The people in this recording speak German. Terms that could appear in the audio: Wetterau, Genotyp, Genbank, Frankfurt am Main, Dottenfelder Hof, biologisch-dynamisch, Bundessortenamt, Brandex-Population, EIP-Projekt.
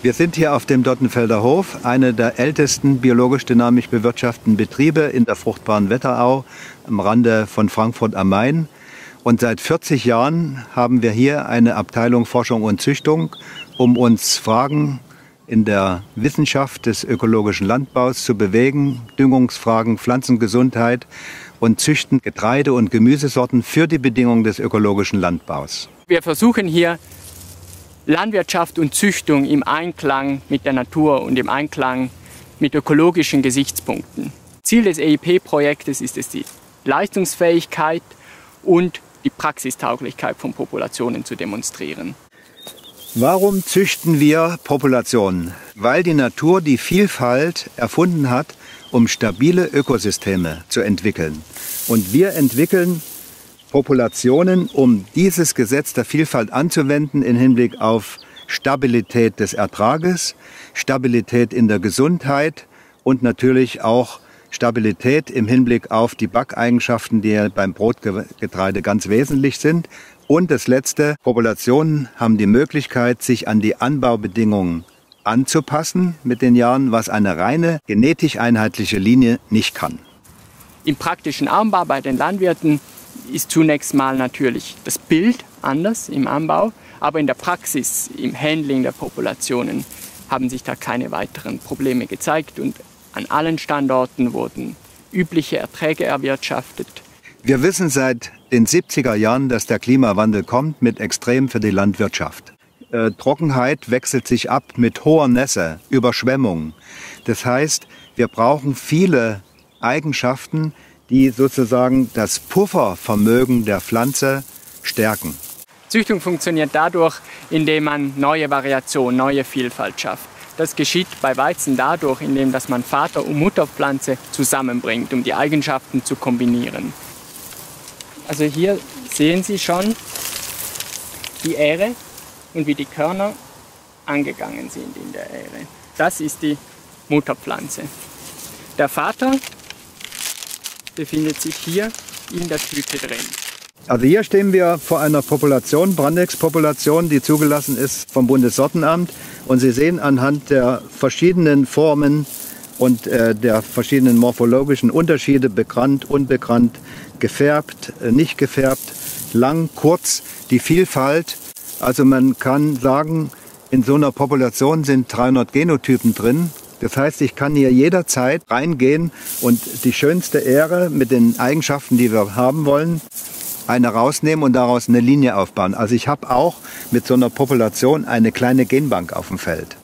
Wir sind hier auf dem Dottenfelder Hof, einer der ältesten biologisch-dynamisch bewirtschafteten Betriebe in der fruchtbaren Wetterau am Rande von Frankfurt am Main. Und seit 40 Jahren haben wir hier eine Abteilung Forschung und Züchtung, um uns Fragen in der Wissenschaft des ökologischen Landbaus zu bewegen, Düngungsfragen, Pflanzengesundheit und Züchten Getreide- und Gemüsesorten für die Bedingungen des ökologischen Landbaus. Wir versuchen hier Landwirtschaft und Züchtung im Einklang mit der Natur und im Einklang mit ökologischen Gesichtspunkten. Ziel des EIP-Projektes ist es, die Leistungsfähigkeit und die Praxistauglichkeit von Populationen zu demonstrieren. Warum züchten wir Populationen? Weil die Natur die Vielfalt erfunden hat, um stabile Ökosysteme zu entwickeln. Und wir entwickeln Populationen, um dieses Gesetz der Vielfalt anzuwenden im Hinblick auf Stabilität des Ertrages, Stabilität in der Gesundheit und natürlich auch Stabilität im Hinblick auf die Backeigenschaften, die ja beim Brotgetreide ganz wesentlich sind. Und das Letzte, Populationen haben die Möglichkeit, sich an die Anbaubedingungen anzupassen mit den Jahren, was eine reine genetisch einheitliche Linie nicht kann. Im praktischen Anbau bei den Landwirten ist zunächst mal natürlich das Bild anders im Anbau, aber in der Praxis, im Handling der Populationen, haben sich da keine weiteren Probleme gezeigt und an allen Standorten wurden übliche Erträge erwirtschaftet. Wir wissen seit den 70er Jahren, dass der Klimawandel kommt mit Extrem für die Landwirtschaft. Trockenheit wechselt sich ab mit hoher Nässe, Überschwemmungen. Das heißt, wir brauchen viele Eigenschaften, die sozusagen das Puffervermögen der Pflanze stärken. Züchtung funktioniert dadurch, indem man neue Variation, neue Vielfalt schafft. Das geschieht bei Weizen dadurch, indem dass man Vater- und Mutterpflanze zusammenbringt, um die Eigenschaften zu kombinieren. Also hier sehen Sie schon die Ähre und wie die Körner angegangen sind in der Ähre. Das ist die Mutterpflanze. Der Vater befindet sich hier in der Tüte drin. Also hier stehen wir vor einer Population, Brandex-Population, die zugelassen ist vom Bundessortenamt. Und Sie sehen anhand der verschiedenen Formen und der verschiedenen morphologischen Unterschiede, bekannt, unbekannt, gefärbt, nicht gefärbt, lang, kurz, die Vielfalt. Also man kann sagen, in so einer Population sind 300 Genotypen drin. Das heißt, ich kann hier jederzeit reingehen und die schönste Ähre mit den Eigenschaften, die wir haben wollen, eine rausnehmen und daraus eine Linie aufbauen. Also ich habe auch mit so einer Population eine kleine Genbank auf dem Feld.